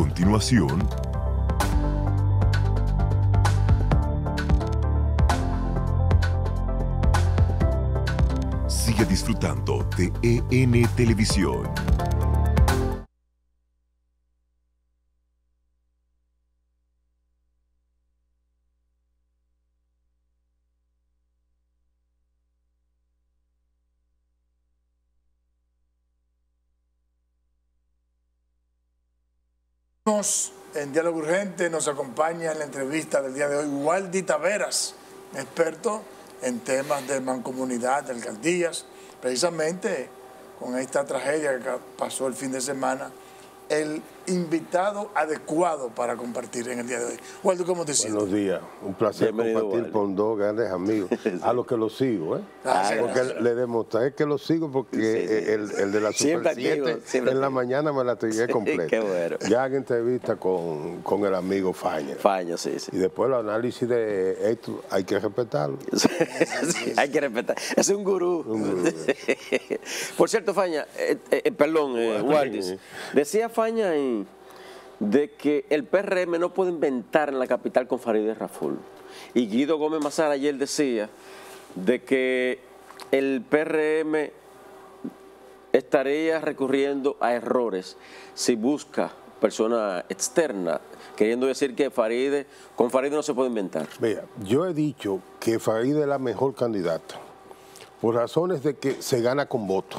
continuación, sigue disfrutando de EN Televisión. En Diálogo Urgente nos acompaña en la entrevista del día de hoy Waldy Taveras, experto en temas de mancomunidad, de alcaldías, precisamente con esta tragedia que pasó el fin de semana, el invitado adecuado para compartir en el día de hoy. Waldy, ¿cómo te sientes? Buenos días, un placer compartir con dos grandes amigos, sí. A los que los sigo, ¿eh? Ah, porque le demostré que los sigo porque sí. El de la Super 7 en la mañana me la tiré completa. Qué bueno. Ya en entrevista con el amigo Faña. Faña, sí, sí. Y después el análisis de Héctor, hay que respetarlo. Sí, sí, hay que respetar. Es un gurú. Un gurú, ¿eh? Por cierto, Faña, perdón, Waldy, decía Faña de que el PRM no puede inventar en la capital con Faride Raful. Y Guido Gómez Mazar ayer decía de que el PRM estaría recurriendo a errores si busca persona externa, queriendo decir que Faride, con Faride no se puede inventar. Mira, yo he dicho que Faride es la mejor candidata por razones de que se gana con voto.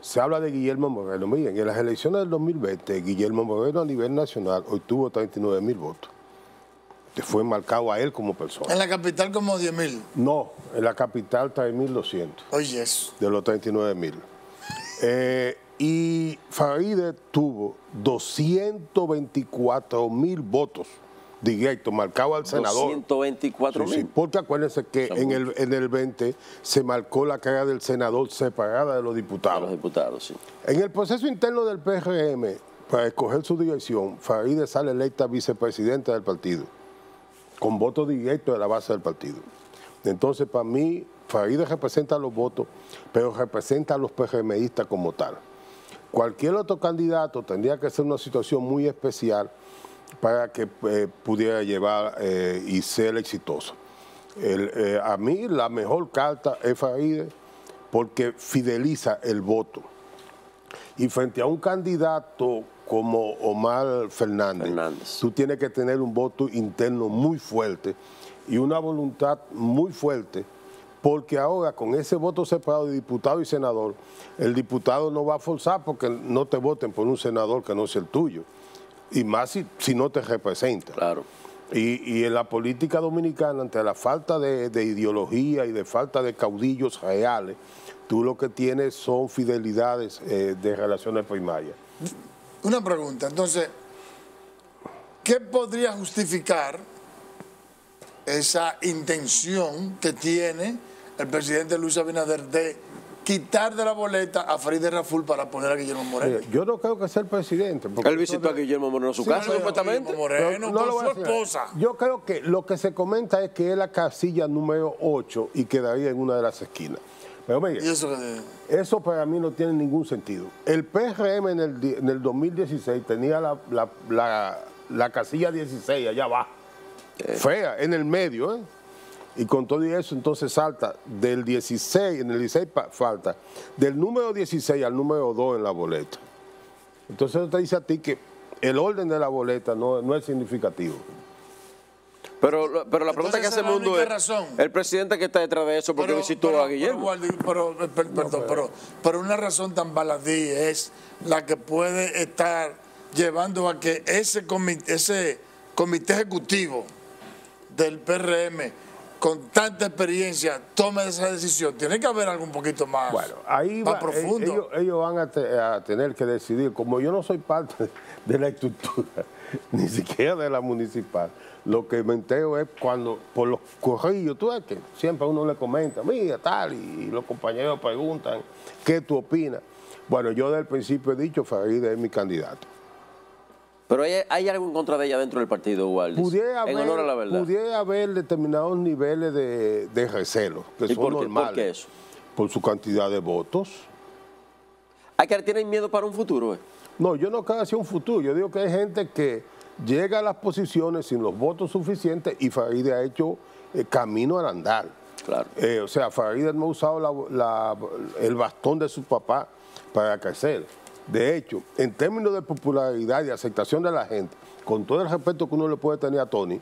Se habla de Guillermo Moreno. Miren, en las elecciones del 2020, Guillermo Moreno a nivel nacional obtuvo 39.000 votos. Que fue marcado a él como persona. ¿En la capital como 10.000? No, en la capital 3.200. Oye, eso. De los 39.000. Y Faride tuvo 224.000 votos directos, marcado al senador. 224.000. Sí, sí, porque acuérdense que en el 20 se marcó la cara del senador separada de los diputados. De los diputados, sí. En el proceso interno del PRM, para escoger su dirección, Faride sale electa vicepresidenta del partido, con voto directo de la base del partido. Entonces, para mí, Faride representa los votos, pero representa a los PRMistas como tal. Cualquier otro candidato tendría que ser una situación muy especial para que pudiera llevar y ser exitoso. A mí, la mejor carta es Faride porque fideliza el voto. Y frente a un candidato como Omar Fernández, tú tienes que tener un voto interno muy fuerte y una voluntad muy fuerte, porque ahora con ese voto separado de diputado y senador, el diputado no va a forzar porque no te voten por un senador que no sea el tuyo, y más si no te representa. Claro. Y en la política dominicana, ante la falta de ideología y de falta de caudillos reales, tú lo que tienes son fidelidades de relaciones primarias. Una pregunta, entonces, ¿qué podría justificar esa intención que tiene el presidente Luis Abinader de quitar de la boleta a Faride Raful para poner a Guillermo Moreno? Mira, yo no creo que sea el presidente. Porque él visitó a Guillermo Moreno a su casa, supuestamente. Moreno, no, con su esposa. Yo creo que lo que se comenta es que es la casilla número 8 y quedaría en una de las esquinas. Pero mira, eso para mí no tiene ningún sentido. El PRM en el 2016 tenía la casilla 16 allá abajo, fea, en el medio, ¿eh? Y con todo eso, entonces salta del 16, en el 16 falta, del número 16 al número 2 en la boleta. Entonces eso te dice a ti que el orden de la boleta no es significativo. Pero la pregunta que hace el mundo es, el presidente que está detrás de eso, porque visitó a Guillermo. Pero una razón tan baladí es la que puede estar llevando a que ese comité ejecutivo del PRM, con tanta experiencia, tome esa decisión. Tiene que haber algo un poquito más, bueno, ahí más profundo. Ellos van a tener que decidir. Como yo no soy parte de la estructura, ni siquiera de la municipal, lo que me entero es cuando, por los corrillos, tú ves que siempre uno le comenta, mira, tal, y los compañeros preguntan, ¿qué tú opinas? Bueno, yo desde el principio he dicho, Faride es mi candidato. Pero hay algo en contra de ella dentro del partido, Waldy. Pudiera haber determinados niveles de recelo, que son normales. ¿Por qué eso? Por su cantidad de votos. Hay que tener miedo para un futuro, ¿eh? No, yo no creo hacia un futuro. Yo digo que hay gente que llega a las posiciones sin los votos suficientes y Faride ha hecho camino al andar. Claro. O sea, Faride no ha usado el bastón de su papá para crecer. De hecho, en términos de popularidad y aceptación de la gente, con todo el respeto que uno le puede tener a Tony...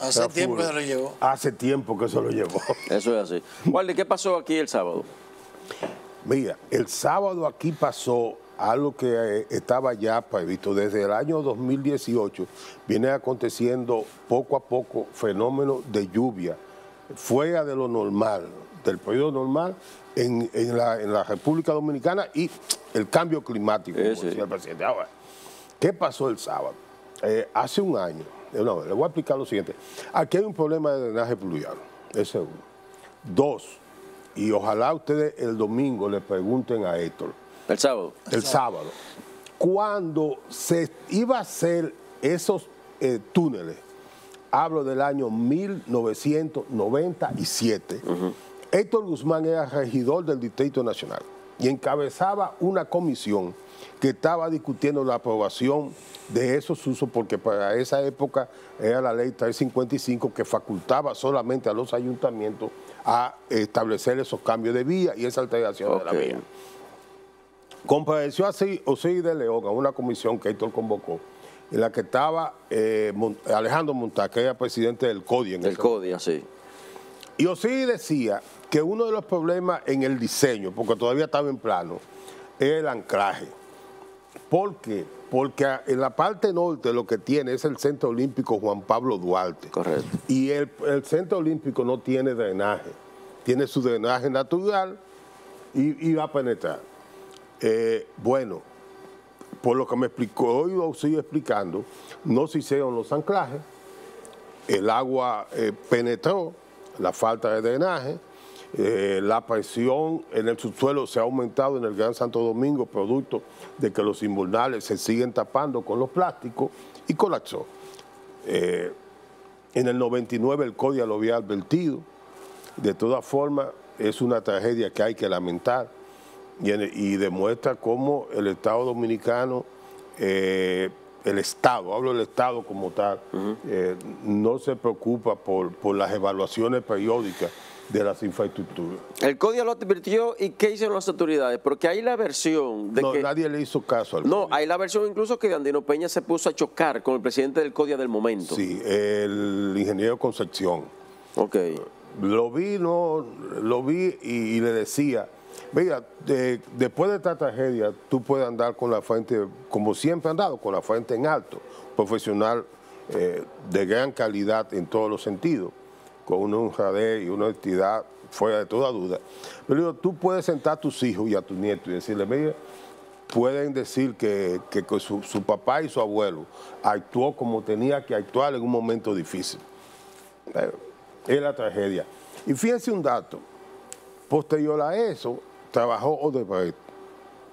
Hace Raful, tiempo que se lo llevó. Hace tiempo que se lo llevó. Eso es así. Waldy, ¿qué pasó aquí el sábado? Mira, el sábado aquí pasó algo que estaba ya previsto. Desde el año 2018 viene aconteciendo poco a poco fenómenos de lluvia fuera de lo normal, del periodo normal en la República Dominicana y el cambio climático, como decía el presidente. Ahora, ¿qué pasó el sábado? Hace un año, no, le voy a explicar lo siguiente. Aquí hay un problema de drenaje pluvial, ese uno. Dos, y ojalá ustedes el domingo le pregunten a Héctor. ¿El sábado? El sábado. Cuando se iba a hacer esos túneles, hablo del año 1997, Héctor Guzmán era regidor del Distrito Nacional y encabezaba una comisión que estaba discutiendo la aprobación de esos usos, porque para esa época era la ley 355 que facultaba solamente a los ayuntamientos a establecer esos cambios de vía y esa alteración de la vía. Compareció así Osí de León a una comisión que Héctor convocó, en la que estaba Alejandro Monta, que era presidente del CODI. Del CODI, así. Y Osí decía que uno de los problemas en el diseño, porque todavía estaba en plano, era el anclaje. ¿Por qué? Porque en la parte norte lo que tiene es el Centro Olímpico Juan Pablo Duarte. Correcto. Y el Centro Olímpico no tiene drenaje. Tiene su drenaje natural y va a penetrar. Bueno, por lo que me explicó, hoy lo sigo explicando, no se hicieron los anclajes, el agua penetró, la falta de drenaje, la presión en el subsuelo se ha aumentado en el Gran Santo Domingo, producto de que los invernales se siguen tapando con los plásticos y colapsó. En el 99 el CODI lo había advertido. De todas formas, es una tragedia que hay que lamentar. Y demuestra cómo el Estado dominicano, el Estado, hablo del Estado como tal, no se preocupa por las evaluaciones periódicas de las infraestructuras. El CODI lo advirtió, ¿y qué hicieron las autoridades? Porque hay la versión de que... nadie le hizo caso al CODI. No, hay la versión incluso que Dandino Peña se puso a chocar con el presidente del CODI del momento. Sí, el ingeniero Concepción. Ok. Lo vi, no, lo vi y le decía... Mira, después de esta tragedia, tú puedes andar con la frente, como siempre han dado, con la frente en alto, profesional de gran calidad en todos los sentidos, con una honradez y una honestidad fuera de toda duda. Pero digo, tú puedes sentar a tus hijos y a tus nietos y decirles, mira, pueden decir que su papá y su abuelo actuó como tenía que actuar en un momento difícil. Pero es la tragedia. Y fíjense un dato. Posterior a eso, trabajó Odebrecht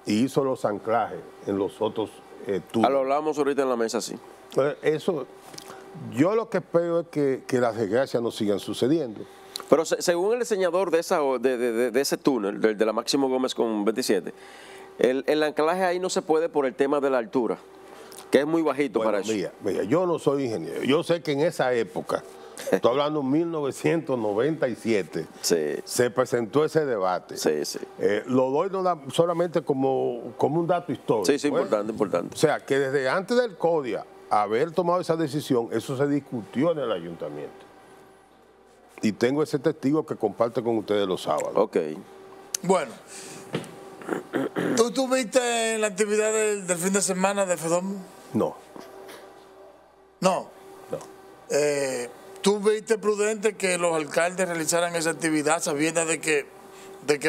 y hizo los anclajes en los otros túneles. Lo hablamos ahorita en la mesa, sí. Eso, yo lo que espero es que las desgracias no sigan sucediendo. Pero según el diseñador de ese túnel, de la Máximo Gómez con 27, el anclaje ahí no se puede por el tema de la altura, que es muy bajito para eso. Mira, yo no soy ingeniero. Yo sé que en esa época... Estoy hablando de 1997, se presentó ese debate. Lo doy solamente como un dato histórico. Sí, importante, importante. O sea, que desde antes del CODI haber tomado esa decisión, eso se discutió en el ayuntamiento. Y tengo ese testigo que comparte con ustedes los sábados. Ok. Bueno, ¿tú tuviste la actividad del fin de semana de FEDOM? No. No. ¿Tú viste prudente que los alcaldes realizaran esa actividad sabiendo de que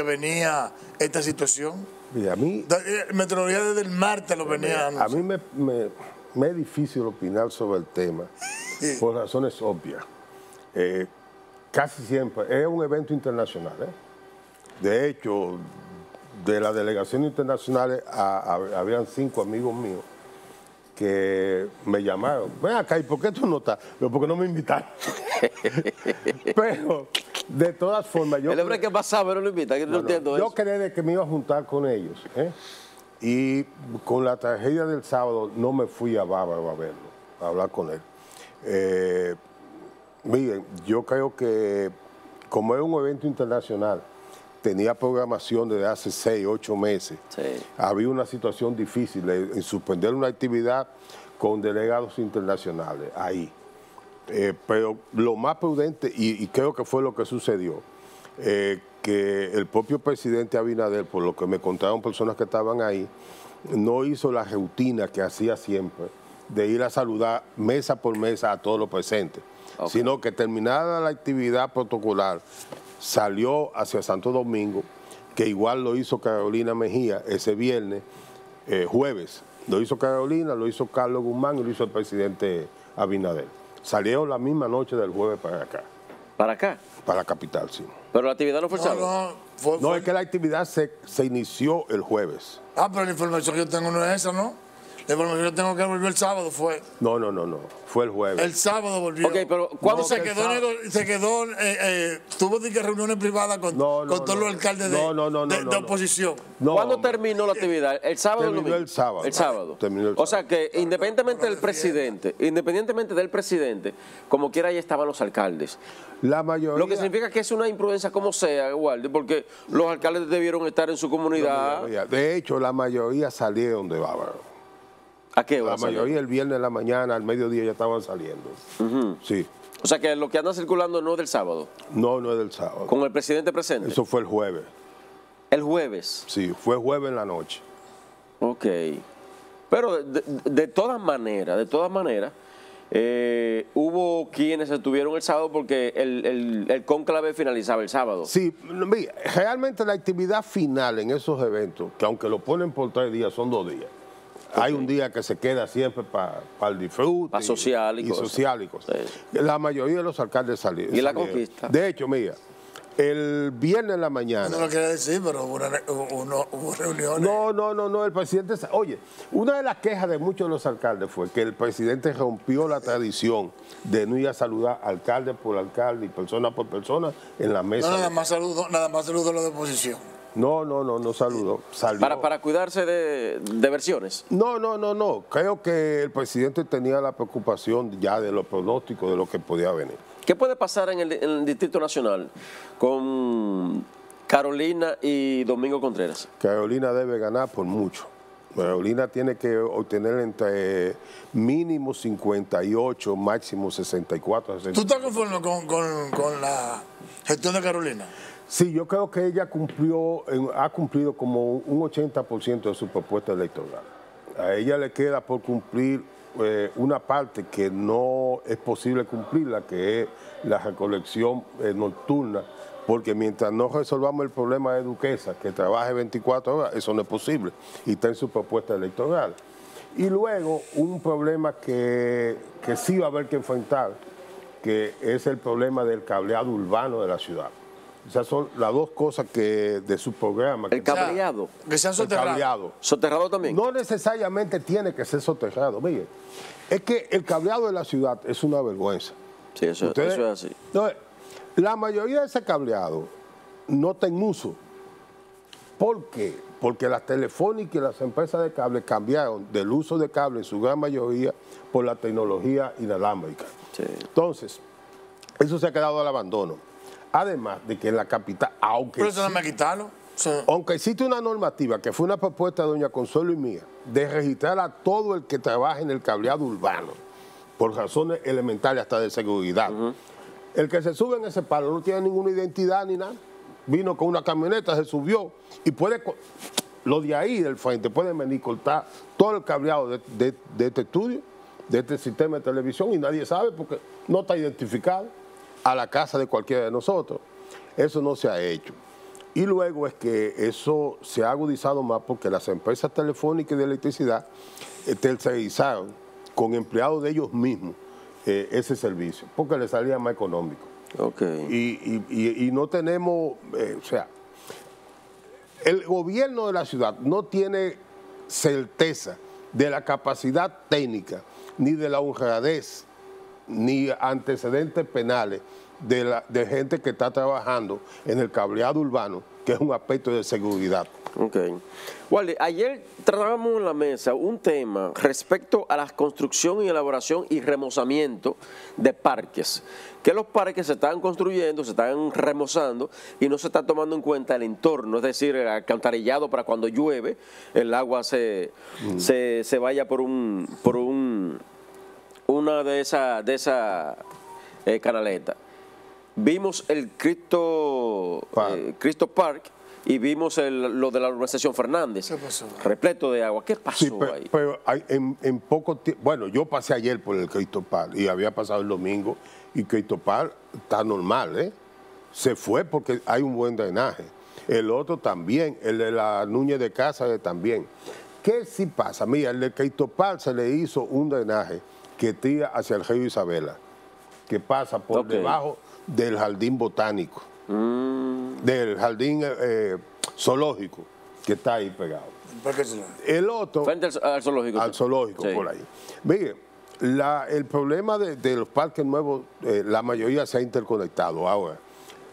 venía esta situación? Mira, a mí... Meteorología desde el martes lo venía... A mí me es difícil opinar sobre el tema, por razones obvias. Casi siempre, es un evento internacional. De hecho, de las delegaciones internacionales habían 5 amigos míos que me llamaron, ven acá, ¿y por qué tú no estás? Porque no me invitaron. Pero, de todas formas... yo el hombre que pasaba, pero no lo invita, que no entiendo eso. Yo creí que me iba a juntar con ellos, Y con la tragedia del sábado no me fui a Bávaro a verlo, a hablar con él. Miren, yo creo que como es un evento internacional, tenía programación desde hace 6, 8 meses. Sí. Había una situación difícil en suspender una actividad con delegados internacionales ahí. Pero lo más prudente, y creo que fue lo que sucedió, que el propio presidente Abinader, por lo que me contaron personas que estaban ahí, no hizo la rutina que hacía siempre de ir a saludar mesa por mesa a todos los presentes, okay, sino que terminada la actividad protocolar, salió hacia Santo Domingo, que igual lo hizo Carolina Mejía ese viernes, jueves. Lo hizo Carolina, lo hizo Carlos Guzmán y lo hizo el presidente Abinader. Salieron la misma noche del jueves para acá. ¿Para acá? Para la capital, sí. ¿Pero la actividad no fue el sábado? No, no, es que la actividad se inició el jueves. Ah, pero la información que yo tengo no es esa, ¿no? La información que yo tengo que volvió el sábado fue... No, no, no, no. Fue el jueves. El sábado volvió. Ok, pero ¿cuándo no, se quedó tuvo que reuniones privadas con, con todos los alcaldes de oposición? No, ¿cuándo terminó la actividad? ¿El sábado o el domingo? El sábado. El sábado. Terminó el sábado. O sea que independientemente del presidente, como quiera ahí estaban los alcaldes. La mayoría... Lo que significa que es una imprudencia como sea, Waldy, porque los alcaldes debieron estar en su comunidad. De hecho, la mayoría salieron de Bávaro. ¿A qué hora? La mayoría el viernes en la mañana, al mediodía ya estaban saliendo. Uh-huh. Sí. O sea que lo que anda circulando no es del sábado. No, no es del sábado. ¿Con el presidente presente? Eso fue el jueves. ¿El jueves? Sí, fue jueves en la noche. Ok. Pero de todas maneras, hubo quienes estuvieron el sábado porque el cónclave finalizaba el sábado. Sí, mira, realmente la actividad final en esos eventos, que aunque lo ponen por 3 días, son 2 días. Hay un día que se queda siempre para el disfrute. Para social y cosas. Sí. La mayoría de los alcaldes salieron. Y la conquista. De hecho, mira, el viernes en la mañana... No lo quería decir, pero hubo reuniones. No, no, no, no, el presidente... Oye, una de las quejas de muchos de los alcaldes fue que el presidente rompió la tradición de no ir a saludar alcalde por alcalde y persona por persona en la mesa. No, nada más saludo a los de oposición. No, no, no, no saludó. ¿Para cuidarse de versiones? No, no, no, no. Creo que el presidente tenía la preocupación ya de los pronósticos, de lo que podía venir. ¿Qué puede pasar en el Distrito Nacional con Carolina y Domingo Contreras? Carolina debe ganar por mucho. Carolina tiene que obtener entre mínimo 58, máximo 64. 64. ¿Tú estás conforme con la gestión de Carolina? Sí, yo creo que ella ha cumplido como un 80% de su propuesta electoral. A ella le queda por cumplir una parte que no es posible cumplirla, que es la recolección nocturna, porque mientras no resolvamos el problema de Duquesa, que trabaje 24 horas, eso no es posible, y está en su propuesta electoral. Y luego, un problema que sí va a haber que enfrentar, que es el problema del cableado urbano de la ciudad. O sea, son las dos cosas que de su programa. El cableado. Que sea soterrado. Cableado. ¿Soterrado también? No necesariamente tiene que ser soterrado. Mire, es que el cableado de la ciudad es una vergüenza. Sí, eso es así. No, la mayoría de ese cableado no está en uso. ¿Por qué? Porque las telefónicas y las empresas de cable cambiaron del uso de cable en su gran mayoría por la tecnología inalámbrica. Sí. Entonces, eso se ha quedado al abandono. Además de que en la capital, aunque existe una normativa, que fue una propuesta de doña Consuelo y mía, de registrar a todo el que trabaja en el cableado urbano, por razones elementales hasta de seguridad. Uh-huh. El que se sube en ese palo no tiene ninguna identidad ni nada. Vino con una camioneta, se subió y puede... Los de ahí del frente pueden venir y cortar todo el cableado de este estudio, de este sistema de televisión y nadie sabe porque no está identificado. A la casa de cualquiera de nosotros. Eso no se ha hecho. Y luego es que eso se ha agudizado más porque las empresas telefónicas y de electricidad tercerizaron con empleados de ellos mismos ese servicio, porque les salía más económico. Okay. Y no tenemos, o sea, el gobierno de la ciudad no tiene certeza de la capacidad técnica ni de la honradez ni antecedentes penales de gente que está trabajando en el cableado urbano, que es un aspecto de seguridad. Ok. Waldy, ayer tratamos en la mesa un tema respecto a la construcción y elaboración y remozamiento de parques. Que los parques se están construyendo, se están remozando y no se está tomando en cuenta el entorno, es decir, el alcantarillado para cuando llueve, el agua se vaya por una de esa canaleta. Vimos el Cristo Park y vimos lo de la Organización Fernández. ¿Qué pasó? Repleto de agua. ¿Qué pasó ahí? Pero en poco tiempo, bueno, yo pasé ayer por el Cristo Park y había pasado el domingo y Cristo Park está normal, ¿eh? Se fue porque hay un buen drenaje. El otro también, el de la Núñez de Cáceres también. ¿Qué sí pasa? Mira, el de Cristo Park se le hizo un drenaje que tira hacia el río Isabela, que pasa por debajo del jardín botánico, del jardín zoológico, que está ahí pegado. ¿Para qué es el otro? Frente al zoológico. Al zoológico, sí. Por ahí. Mire, el problema de los parques nuevos, la mayoría se ha interconectado ahora.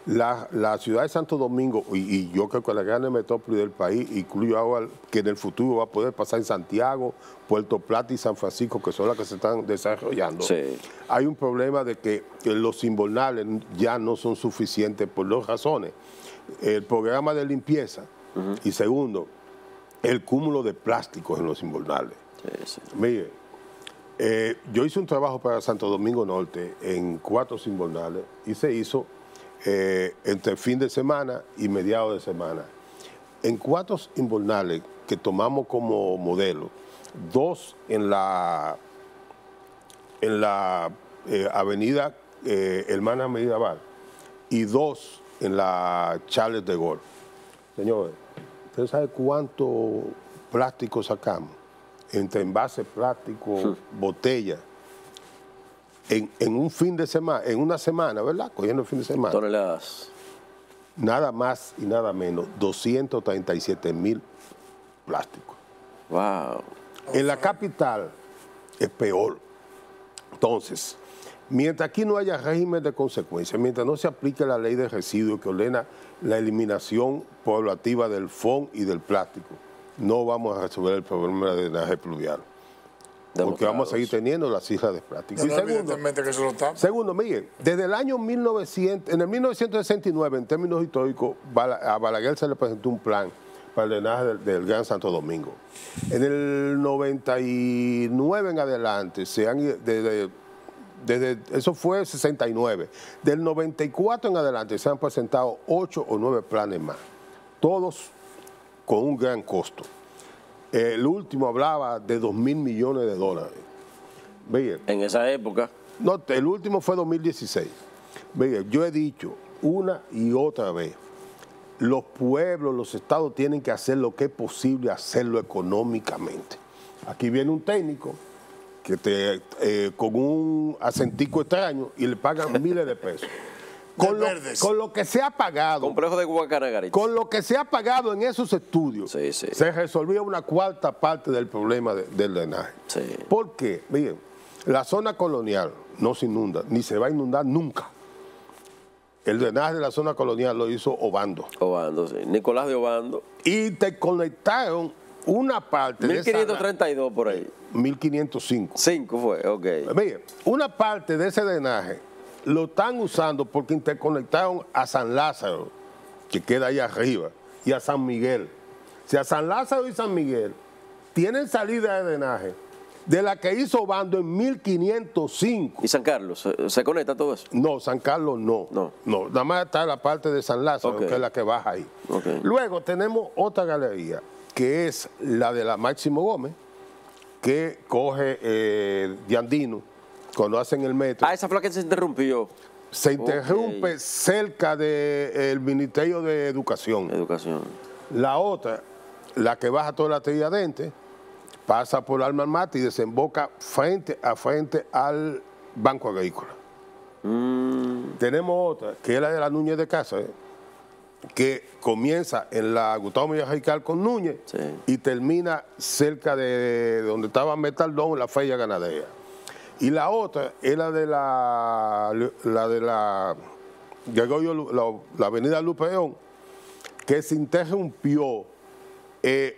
La ciudad de Santo Domingo, y yo creo que la gran metrópoli del país, incluyo ahora que en el futuro va a poder pasar en Santiago, Puerto Plata y San Francisco, que son las que se están desarrollando. Sí. Hay un problema de que los invernales ya no son suficientes por dos razones. El programa de limpieza y segundo, el cúmulo de plásticos en los invernales. Sí, sí. Mire, yo hice un trabajo para Santo Domingo Norte en 4 invernales y se hizo entre fin de semana y mediados de semana. En 4 invernales que tomamos como modelo, 2 en la avenida Hermana Medieval y 2 en la Charles de Gaulle. Señores, ¿ustedes saben cuánto plástico sacamos? Entre envases plásticos, sí, botellas. En un fin de semana, en una semana, ¿verdad? Cogiendo el fin de semana. Toneladas. Nada más y nada menos, 237.000 plásticos. Wow. En la capital es peor. Entonces, mientras aquí no haya régimen de consecuencias, mientras no se aplique la ley de residuos que ordena la eliminación poblativa del FON y del plástico, no vamos a resolver el problema del drenaje pluvial. Porque vamos a seguir teniendo las islas de plástico. No, evidentemente que eso no está. Segundo, miren, desde el año 1969, en términos históricos, a Balaguer se le presentó un plan para el drenaje del Gran Santo Domingo. En el 99 en adelante, eso fue 69. Del 94 en adelante se han presentado 8 o 9 planes más, todos con un gran costo. El último hablaba de $2.000 millones. Mire, en esa época. No, el último fue 2016. Mire, yo he dicho una y otra vez, los pueblos, los estados tienen que hacer lo que es posible, hacerlo económicamente. Aquí viene un técnico que con un acentico extraño y le pagan miles de pesos. Con lo que se ha pagado, complejo de Guacaragarí, con lo que se ha pagado en esos estudios, sí, sí, se resolvió una cuarta parte del problema del drenaje. Sí. ¿Por qué? Miren, la zona colonial no se inunda, ni se va a inundar nunca. El drenaje de la zona colonial lo hizo Ovando. Ovando, sí. Nicolás de Ovando. Y te conectaron una parte 1532 de por ahí. 1505. 5 fue, ok. Miren, una parte de ese drenaje lo están usando porque interconectaron a San Lázaro, que queda ahí arriba, y a San Miguel. O sea, San Lázaro y San Miguel tienen salida de drenaje de la que hizo Bando en 1505. ¿Y San Carlos? ¿Se conecta todo eso? No, San Carlos no. No, nada más está la parte de San Lázaro, que es la que baja ahí. Luego tenemos otra galería, que es la de la Máximo Gómez, que coge Dandino, cuando hacen el metro. Ah, esa fue la que se interrumpió. Se interrumpe cerca del Ministerio de Educación. La otra, la que baja toda la Trilladente, pasa por Alma Mate y desemboca frente al Banco Agrícola. Tenemos otra, que es la de la Núñez de Cáceres, que comienza en la Gustavo Mejía Rical con Núñez y termina cerca de donde estaba Metaldón, la Feria Ganadera. Y la otra es la de la avenida Lupeón, que se interrumpió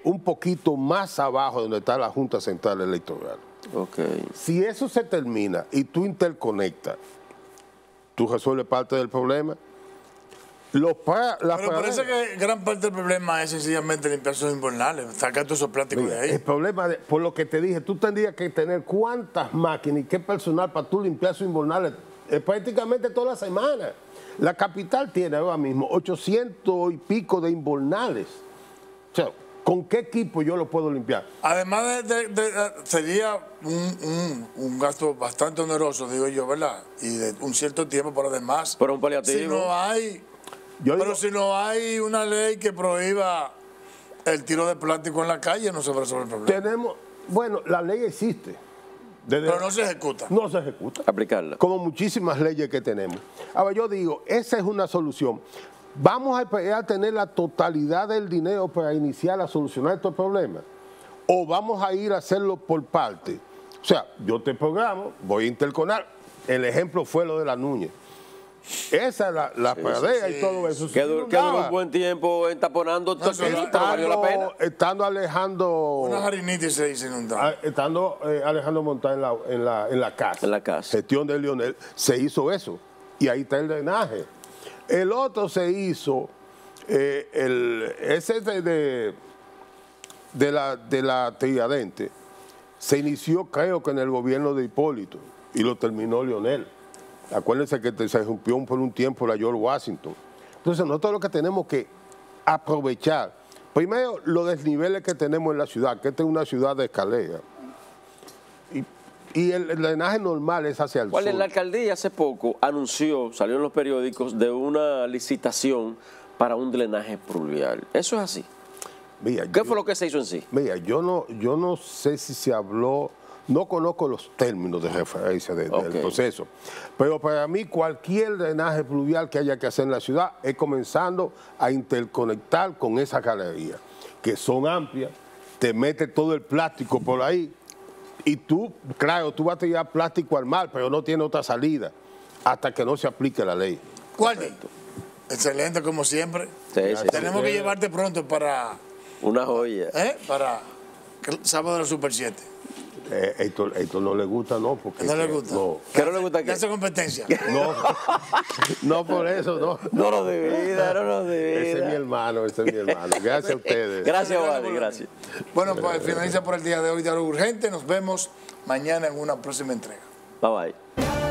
un poquito más abajo de donde está la Junta Central Electoral. Okay. Si eso se termina y tú interconectas, tú resuelves parte del problema. Pero parece que gran parte del problema es sencillamente limpiar sus invernales, sacar todos esos plásticos de ahí. El problema, por lo que te dije, tú tendrías que tener cuántas máquinas y qué personal para tú limpiar sus invernales prácticamente toda la semana. La capital tiene ahora mismo 800 y pico de invernales. O sea, ¿con qué equipo yo lo puedo limpiar? Además sería un gasto bastante oneroso, digo yo, ¿verdad? Y de un cierto tiempo, pero además... Pero un paliativo. Si no hay... si no hay una ley que prohíba el tiro de plástico en la calle, no se va a resolver el problema. Bueno, la ley existe. Pero no se ejecuta. No se ejecuta. Aplicarla. Como muchísimas leyes que tenemos. Ahora, yo digo, esa es una solución. ¿Vamos a esperar a tener la totalidad del dinero para iniciar a solucionar estos problemas? ¿O vamos a ir a hacerlo por parte? O sea, yo te programo, voy a interconar. El ejemplo fue lo de la Núñez. Esa es la pradera y todo eso. Que duró un buen tiempo entaponando. Valió la pena. Estando Alejandro... Una jarinitis se dice inundada. Estando Alejandro Monta en la casa. En la casa. Gestión de Leonel. Se hizo eso. Y ahí está el drenaje. El otro se hizo... de la Tiradentes. Se inició, creo que en el gobierno de Hipólito. Y lo terminó Leonel. Acuérdense que se rompió por un tiempo la George Washington. Entonces nosotros lo que tenemos que aprovechar, primero los desniveles que tenemos en la ciudad, que esta es una ciudad de escalera. Y el drenaje normal es hacia el sur. La alcaldía hace poco anunció, salió en los periódicos, de una licitación para un drenaje pluvial. ¿Eso es así? Mira, ¿qué fue lo que se hizo en sí? Mira, yo no sé si se habló... No conozco los términos de referencia del proceso, pero para mí cualquier drenaje pluvial que haya que hacer en la ciudad es comenzando a interconectar con esas galerías, que son amplias, te mete todo el plástico por ahí y tú, claro, tú vas a tirar plástico al mar, pero no tiene otra salida hasta que no se aplique la ley. Correcto. Excelente, como siempre. Sí, tenemos que llevarte pronto para... Una joya. Para el sábado de la Super 7. Esto no le gusta, no, porque... No le gusta. No. ¿Qué no le gusta? ¿Qué hace competencia? No, no por eso, no. No lo divida, no lo divida. Ese es mi hermano. Gracias a ustedes. Gracias, Waldy, gracias. Bueno, pues finaliza por el día de hoy Diálogo Urgente. Nos vemos mañana en una próxima entrega. Bye, bye.